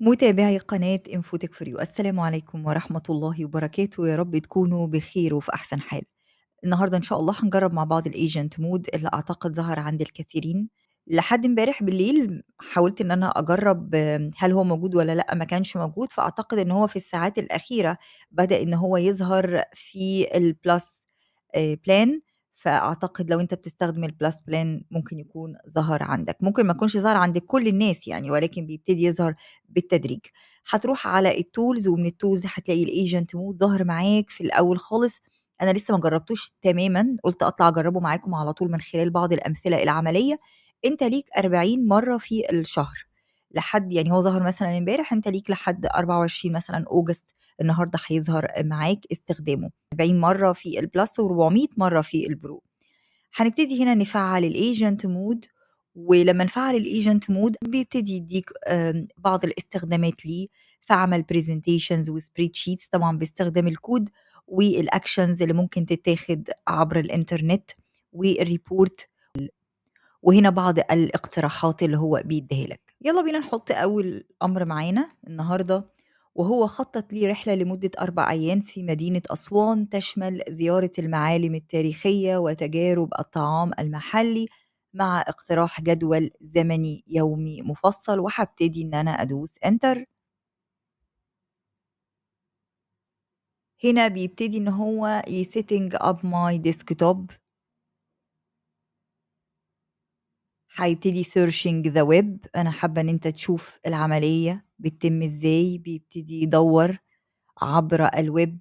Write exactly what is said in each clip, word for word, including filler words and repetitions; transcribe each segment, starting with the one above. متابعي قناة انفوتك فور يو، السلام عليكم ورحمة الله وبركاته. يا رب تكونوا بخير وفي أحسن حال. النهاردة إن شاء الله هنجرب مع بعض الإيجنت مود اللي أعتقد ظهر عند الكثيرين. لحد امبارح بالليل حاولت إن أنا أجرب هل هو موجود ولا لأ، ما كانش موجود. فأعتقد إن هو في الساعات الأخيرة بدأ إن هو يظهر في البلس بلان، فاعتقد لو انت بتستخدم البلس بلان ممكن يكون ظهر عندك، ممكن ما يكونش ظهر عند كل الناس يعني، ولكن بيبتدي يظهر بالتدريج. هتروح على التولز، ومن التولز هتلاقي الايجنت مود ظهر معاك في الاول خالص. انا لسه ما جربتوش تماما، قلت اطلع اجربه معاكم على طول من خلال بعض الامثله العمليه. انت ليك أربعين مره في الشهر لحد، يعني هو ظهر مثلا امبارح، انت ليك لحد أربعة وعشرين مثلا اوجست النهارده هيظهر معاك استخدامه. أربعين مره في البلس و400 مره في البرو. هنبتدي هنا نفعل الايجنت مود، ولما نفعل الايجنت مود بيبتدي يديك بعض الاستخدامات ليه، فعمل برزنتيشنز وسبريد شيتس طبعا باستخدام الكود، والاكشنز اللي ممكن تتاخد عبر الانترنت، والريبورت، وهنا بعض الاقتراحات اللي هو بيديها لك. يلا بينا نحط أول أمر معانا النهاردة، وهو خطط لي رحلة لمدة أربع أيام في مدينة أسوان تشمل زيارة المعالم التاريخية وتجارب الطعام المحلي مع اقتراح جدول زمني يومي مفصل، وهبتدي إن أنا أدوس إنتر. هنا بيبتدي إن هو يسيتنج أب ماي ديسكتوب، هيبتدي سيرشنج ذا ويب. انا حابه ان انت تشوف العمليه بتتم ازاي. بيبتدي يدور عبر الويب،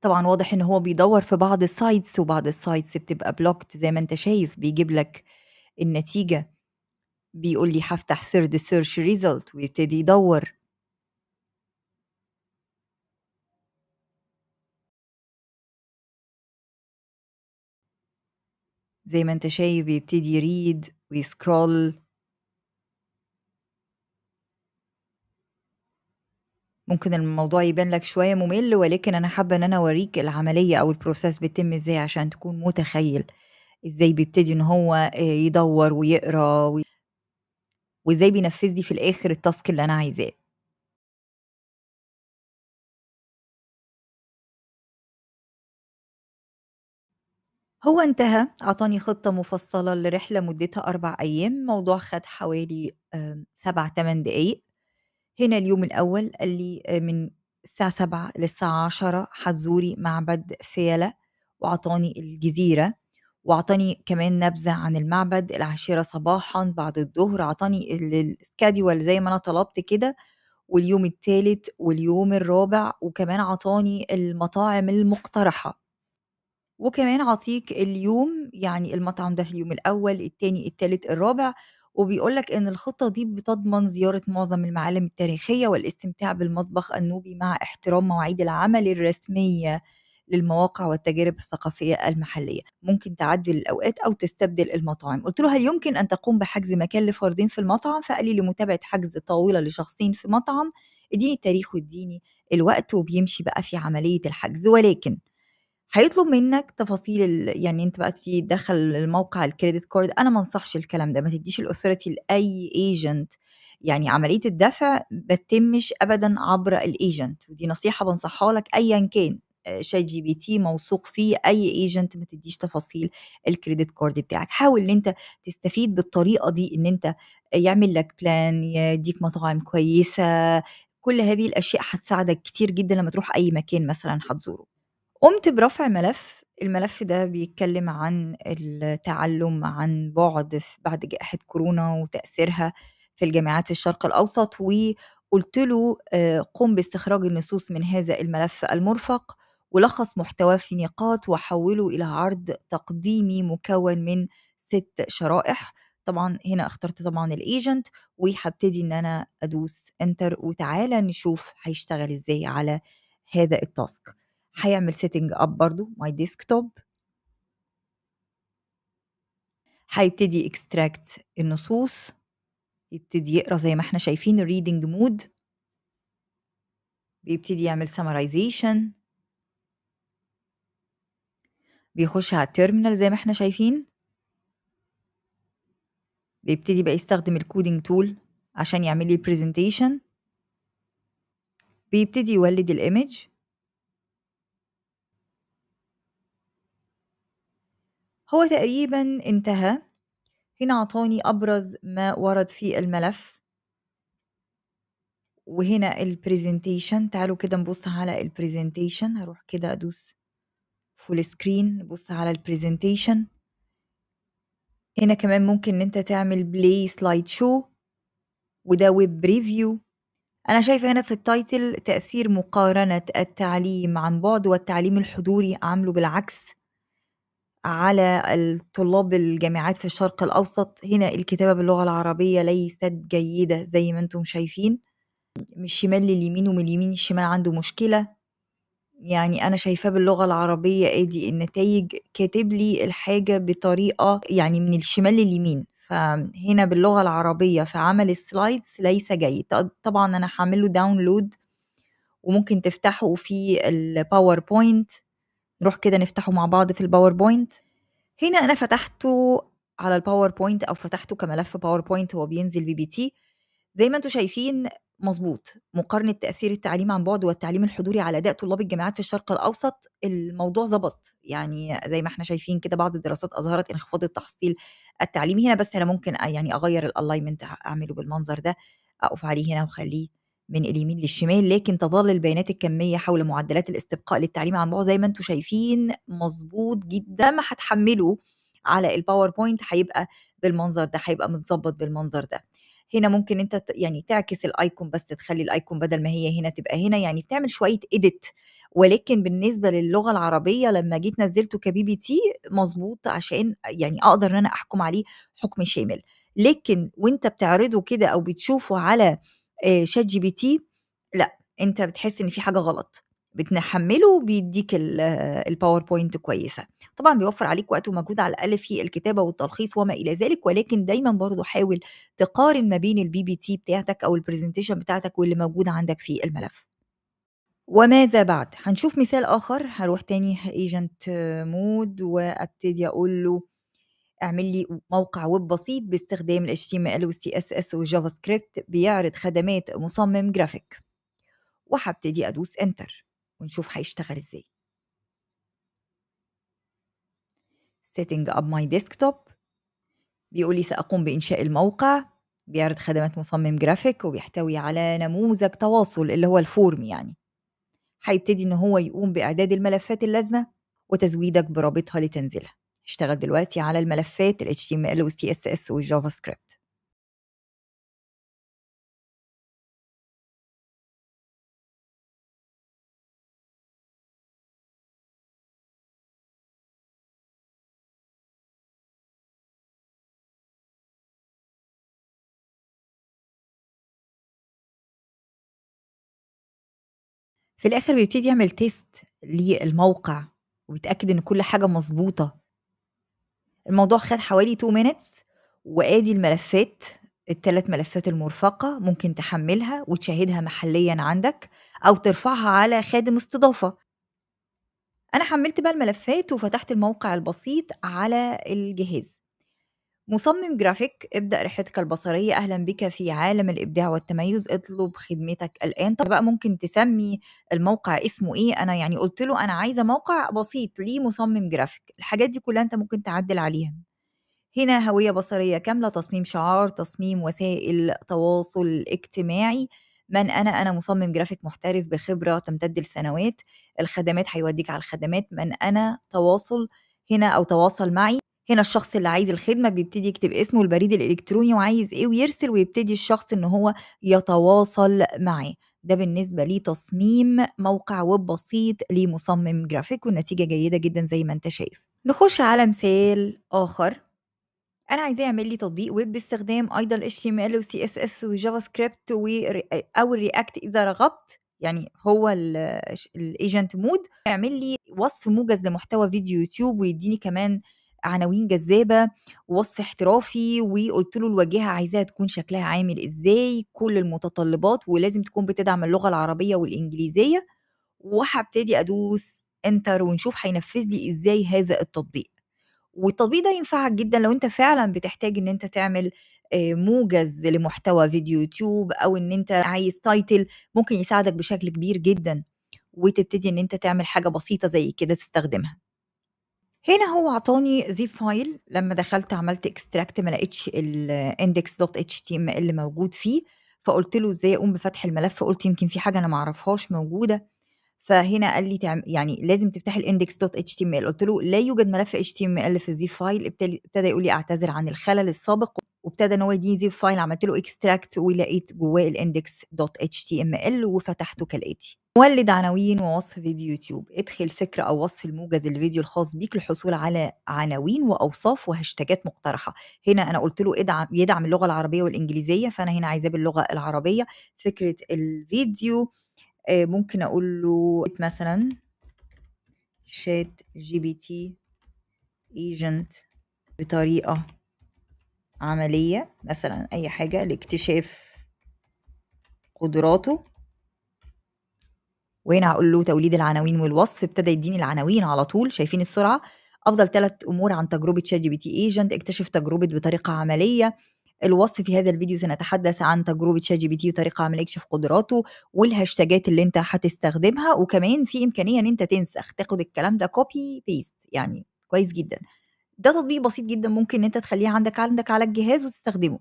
طبعا واضح ان هو بيدور في بعض السايتس، وبعض السايتس بتبقى بلوكت زي ما انت شايف. بيجيب لك النتيجه، بيقول لي هفتح ثيرد سيرش ريزلت، ويبتدي يدور. زي ما انت شايف بيبتدي يريد ويسكرول. ممكن الموضوع يبان لك شوية ممل، ولكن انا حابة ان انا اوريك العملية او البروسيس بيتم ازاي عشان تكون متخيل ازاي بيبتدي ان هو يدور ويقرا وي... وازاي بينفذ لي في الاخر التاسك اللي انا عايزاه. هو انتهى، عطاني خطة مفصلة لرحلة مدتها أربع أيام. موضوع خد حوالي سبع تمن دقايق. هنا اليوم الأول قال لي من الساعة سبعة للساعة عشرة هتزوري معبد فيلة، وعطاني الجزيرة، وعطاني كمان نبذة عن المعبد. العاشرة صباحا بعد الظهر عطاني السكاديول زي ما أنا طلبت كده، واليوم الثالث واليوم الرابع، وكمان عطاني المطاعم المقترحة، وكمان عطيك اليوم يعني المطعم ده في اليوم الأول، التاني، التالت، الرابع. وبيقولك إن الخطة دي بتضمن زيارة معظم المعالم التاريخية والاستمتاع بالمطبخ النوبي مع احترام مواعيد العمل الرسمية للمواقع والتجارب الثقافية المحلية. ممكن تعدل الأوقات أو تستبدل المطاعم. قلت له هل يمكن أن تقوم بحجز مكان لفردين في المطعم؟ فقال لي لمتابعة حجز طاولة لشخصين في مطعم اديني التاريخ واديني الوقت. وبيمشي بقى في عملية الحجز، ولكن هيطلب منك تفاصيل ال... يعني انت بقى في دخل الموقع الكريدت كارد. انا ما انصحش الكلام ده، ما تديش الاثوريتي لاي ايجنت، يعني عمليه الدفع ما تتمش ابدا عبر الايجنت، ودي نصيحه بنصحها لك ايا كان. شات جي بي تي موثوق فيه، اي ايجنت ما تديش تفاصيل الكريدت كارد بتاعك. حاول ان انت تستفيد بالطريقه دي، ان انت يعمل لك بلان، يديك مطاعم كويسه. كل هذه الاشياء هتساعدك كتير جدا لما تروح اي مكان مثلا هتزوره. قمت برفع ملف، الملف ده بيتكلم عن التعلم عن بعد بعد جائحة كورونا وتأثيرها في الجامعات في الشرق الأوسط، وقلت له قم باستخراج النصوص من هذا الملف المرفق، ولخص محتواه في نقاط، وحوله إلى عرض تقديمي مكون من ست شرائح. طبعا هنا اخترت طبعا الايجنت، وهبتدي ان انا ادوس انتر، وتعالى نشوف هيشتغل ازاي على هذا التاسك. هيعمل سيتنج اب برضو ماي ديسكتوب، هيبتدي اكستراكت النصوص، يبتدي يقرا زي ما احنا شايفين الريدنج مود، بيبتدي يعمل سمرايزيشن، بيخش على التيرمينال زي ما احنا شايفين، بيبتدي بقى يستخدم الكودينج تول عشان يعمل لي برزنتيشن، بيبتدي يولد الايمج. هو تقريبا انتهى. هنا عطاني ابرز ما ورد في الملف، وهنا البرزنتيشن. تعالوا كده نبص على البرزنتيشن. هروح كده ادوس فول سكرين، نبص على البرزنتيشن. هنا كمان ممكن ان انت تعمل بلاي سلايد شو، وده ويب بريفيو. انا شايفه هنا في التايتل تاثير مقارنه التعليم عن بعد والتعليم الحضوري، عامله بالعكس على الطلاب الجامعات في الشرق الاوسط. هنا الكتابه باللغه العربيه ليست جيده زي ما انتم شايفين، من الشمال لليمين ومن اليمين الشمال عنده مشكله. يعني أنا شايفاه باللغة العربية أدي النتائج، كاتب لي الحاجة بطريقة يعني من الشمال لليمين، فهنا باللغة العربية في عمل السلايدز ليس جيد. طبعا أنا هعمله داونلود وممكن تفتحه في الباوربوينت. نروح كده نفتحه مع بعض في الباوربوينت. هنا أنا فتحته على الباوربوينت أو فتحته كملف باوربوينت، هو بينزل بي بي تي زي ما انتوا شايفين. مظبوط، مقارنة تأثير التعليم عن بعد والتعليم الحضوري على أداء طلاب الجامعات في الشرق الأوسط، الموضوع ظبط. يعني زي ما احنا شايفين كده بعض الدراسات أظهرت انخفاض التحصيل التعليمي هنا، بس أنا ممكن يعني أغير الألايمنت، أعمله بالمنظر ده، أقف عليه هنا وخليه من اليمين للشمال. لكن تظل البيانات الكمية حول معدلات الاستبقاء للتعليم عن بعد زي ما انتوا شايفين. مظبوط جدا. ما هتحمله على الباوربوينت هيبقى بالمنظر ده، هيبقى متظبط بالمنظر ده. هنا ممكن انت يعني تعكس الايكون، بس تخلي الايكون بدل ما هي هنا تبقى هنا، يعني بتعمل شويه اديت. ولكن بالنسبه للغه العربيه لما جيت نزلته كبي بي تي مظبوط، عشان يعني اقدر ان انا احكم عليه حكم شامل. لكن وانت بتعرضه كده او بتشوفه على شات جي بي تي، لا، انت بتحس ان في حاجه غلط. بتحمله بيديك الباوربوينت كويسه. طبعا بيوفر عليك وقت ومجهود على الاقل في الكتابه والتلخيص وما الى ذلك. ولكن دايما برضو حاول تقارن ما بين البي بي تي بتاعتك او البرزنتيشن بتاعتك واللي موجود عندك في الملف. وماذا بعد؟ هنشوف مثال اخر. هروح تاني ايجنت مود وابتدي اقول له اعمل لي موقع ويب بسيط باستخدام ال اتش تي ام ال وال سي اس اس والجافا سكريبت بيعرض خدمات مصمم جرافيك. وهبتدي ادوس انتر ونشوف هيشتغل ازاي. setting up my desktop بيقول لي سأقوم بإنشاء الموقع، بيعرض خدمات مصمم جرافيك وبيحتوي على نموذج تواصل اللي هو الفورم. يعني هيبتدي ان هو يقوم بإعداد الملفات اللازمة وتزويدك برابطها لتنزيلها. اشتغل دلوقتي على الملفات ال اتش تي ام ال وال سي اس اس والجافا سكريبت. في الآخر بيبتدي يعمل تيست للموقع ويتأكد إن كل حاجة مظبوطة. الموضوع خد حوالي تو مينتس، وآدي الملفات، الثلاث ملفات المرفقة. ممكن تحملها وتشاهدها محليا عندك أو ترفعها على خادم استضافة. أنا حملت بقى الملفات وفتحت الموقع البسيط على الجهاز. مصمم جرافيك، ابدأ رحلتك البصرية، أهلا بك في عالم الإبداع والتميز، اطلب خدمتك الآن. طب بقى ممكن تسمي الموقع اسمه إيه؟ أنا يعني قلت له أنا عايزة موقع بسيط لمصمم جرافيك. الحاجات دي كلها أنت ممكن تعدل عليها. هنا هوية بصرية كاملة، تصميم شعار، تصميم وسائل تواصل اجتماعي. من أنا؟ أنا مصمم جرافيك محترف بخبرة تمتد لسنوات. الخدمات هيوديك على الخدمات. من أنا؟ تواصل هنا أو تواصل معي. هنا الشخص اللي عايز الخدمة بيبتدي يكتب اسمه والبريد الإلكتروني وعايز إيه ويرسل، ويبتدي الشخص إن هو يتواصل معاه. ده بالنسبة لتصميم موقع ويب بسيط لمصمم جرافيك، والنتيجة جيدة جدا زي ما أنت شايف. نخش على مثال آخر. أنا عايزاه يعمل لي تطبيق ويب باستخدام أيضا ال اتش تي ام ال وال سي اس اس والجافا سكريبت أو الرياكت إذا رغبت. يعني هو الإيجنت مود يعمل لي وصف موجز لمحتوى فيديو يوتيوب، ويديني كمان عناوين جذابه ووصف احترافي، وقلت له الواجهه عايزاها تكون شكلها عامل ازاي، كل المتطلبات، ولازم تكون بتدعم اللغه العربيه والانجليزيه. وهبتدي ادوس انتر ونشوف هينفذ لي ازاي هذا التطبيق. والتطبيق ده ينفعك جدا لو انت فعلا بتحتاج ان انت تعمل موجز لمحتوى فيديو يوتيوب، او ان انت عايز تايتل، ممكن يساعدك بشكل كبير جدا، وتبتدي ان انت تعمل حاجه بسيطه زي كده تستخدمها. هنا هو عطاني زيب فايل، لما دخلت عملت اكستراكت ما لقيتش الاندكس دوت اتش تي ام ال اللي موجود فيه، فقلت له ازاي اقوم بفتح الملف، قلت يمكن في حاجه انا ما اعرفهاش موجوده. فهنا قال لي يعني لازم تفتح الاندكس دوت اتش تي ام ال، قلت له لا يوجد ملف اتش تي ام ال في الزيب فايل. ابتدى يقول لي اعتذر عن الخلل السابق، وابتدى ان هو يديني زيب فايل، عملت له اكستراكت ولقيت جواه الاندكس دوت اتش تي ام ال، وفتحته كالاتي: ولد عناوين ووصف فيديو يوتيوب، ادخل فكره او وصف الموجز الفيديو الخاص بيك للحصول على عناوين واوصاف وهاشتاجات مقترحه. هنا انا قلت له ادعم يدعم اللغه العربيه والانجليزيه، فانا هنا عايزاه باللغه العربيه. فكره الفيديو ممكن اقول له مثلا شات جي بي تي ايجنت بطريقه عمليه، مثلا اي حاجه لاكتشاف قدراته. وهنا هقول له توليد العناوين والوصف، ابتدى يديني العناوين على طول. شايفين السرعه؟ افضل ثلاث امور عن تجربه شات جي بي تي ايجنت، اكتشف تجربه بطريقه عمليه. الوصف: في هذا الفيديو سنتحدث عن تجربه شات جي بي تي وطريقه عمليه اكتشاف قدراته، والهاشتاجات اللي انت هتستخدمها. وكمان في امكانيه ان انت تنسخ، تاخد الكلام ده كوبي بيست، يعني كويس جدا. ده تطبيق بسيط جدا ممكن ان انت تخليه عندك عندك على الجهاز وتستخدمه.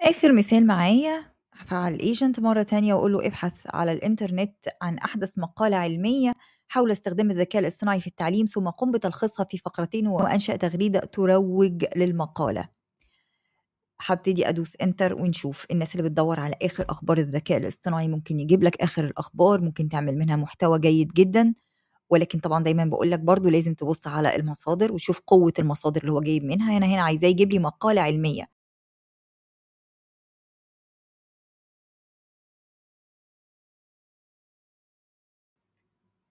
اخر مثال معايا، هفعل الايجنت مره ثانيه واقول له ابحث على الانترنت عن احدث مقاله علميه حول استخدام الذكاء الاصطناعي في التعليم، ثم قم بتلخيصها في فقرتين وانشأ تغريده تروج للمقاله. هبتدي ادوس انتر ونشوف الناس اللي بتدور على اخر اخبار الذكاء الاصطناعي، ممكن يجيب لك اخر الاخبار، ممكن تعمل منها محتوى جيد جدا. ولكن طبعا دايما بقول لك برضو لازم تبص على المصادر وشوف قوه المصادر اللي هو جايب منها. هنا هنا عايزاه يجيب لي مقاله علميه،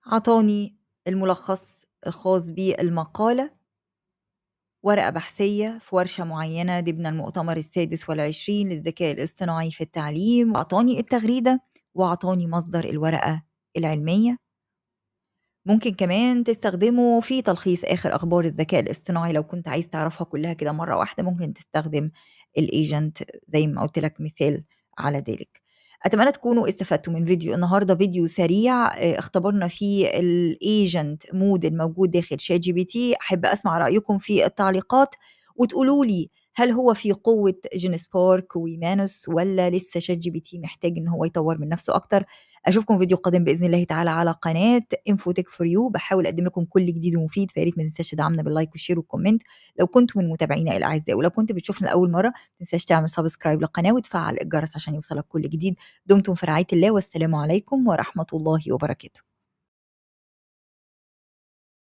عطاني الملخص الخاص بالمقاله، ورقة بحثية في ورشة معينة ضمن المؤتمر السادس والعشرين للذكاء الاصطناعي في التعليم، وأعطاني التغريدة وأعطاني مصدر الورقة العلمية. ممكن كمان تستخدمه في تلخيص آخر أخبار الذكاء الاصطناعي، لو كنت عايز تعرفها كلها كده مرة واحدة ممكن تستخدم الايجنت زي ما قلت لك مثال على ذلك. أتمنى تكونوا استفدتوا من فيديو النهاردة، فيديو سريع اختبرنا فيه الايجنت مود الموجود داخل شات جي بي تي. أحب أسمع رأيكم في التعليقات، وتقولوا لي هل هو في قوة جينسبارك ويمانوس، ولا لسه شات جي بي تي محتاج إن هو يطور من نفسه أكتر. أشوفكم فيديو قادم بإذن الله تعالى على قناة انفوتك فور يو، بحاول أقدم لكم كل جديد ومفيد، فياريت ما تنساش تدعمنا باللايك والشير والكومنت لو كنتم من متابعينا الأعزاء. ولو كنت بتشوفنا لأول مرة ما تنساش تعمل سبسكرايب للقناة وتفعل الجرس عشان يوصلك كل جديد. دمتم في رعاية الله، والسلام عليكم ورحمة الله وبركاته.